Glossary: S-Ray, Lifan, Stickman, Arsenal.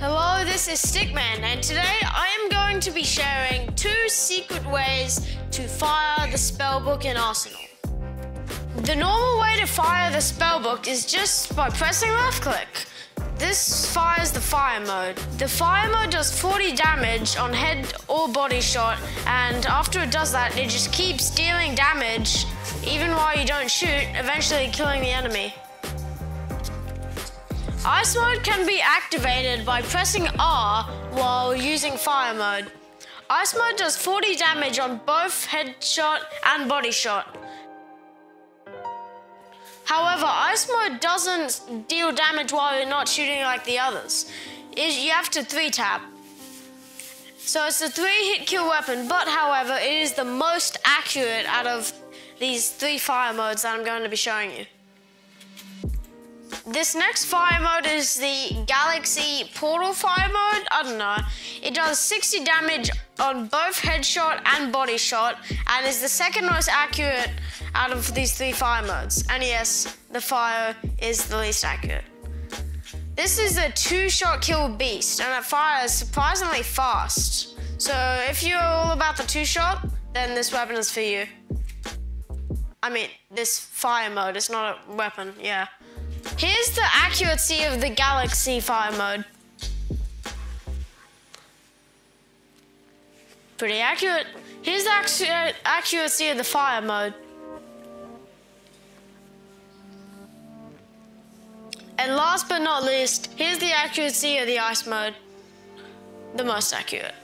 Hello, this is Stickman, and today I am going to be sharing 2 secret ways to fire the spellbook in Arsenal. The normal way to fire the spellbook is just by pressing left click. This fires the fire mode. The fire mode does 40 damage on head or body shot, and after it does that, it just keeps dealing damage even while you don't shoot, eventually killing the enemy. Ice mode can be activated by pressing R while using fire mode. Ice mode does 40 damage on both headshot and body shot. However, ice mode doesn't deal damage while you're not shooting like the others. You have to 3-tap. So it's a 3-hit kill weapon, but however, it is the most accurate out of these 3 fire modes that I'm going to be showing you. This next fire mode is the Galaxy Portal fire mode. I don't know. It does 60 damage on both headshot and body shot, and is the second most accurate out of these 3 fire modes. And yes, the fire is the least accurate. This is a 2-shot kill beast, and it fires surprisingly fast. So if you're all about the 2-shot, then this weapon is for you. I mean, this fire mode, it's not a weapon, yeah. Here's the accuracy of the Galaxy fire mode. Pretty accurate. Here's the accuracy of the fire mode. And last but not least, here's the accuracy of the ice mode. The most accurate.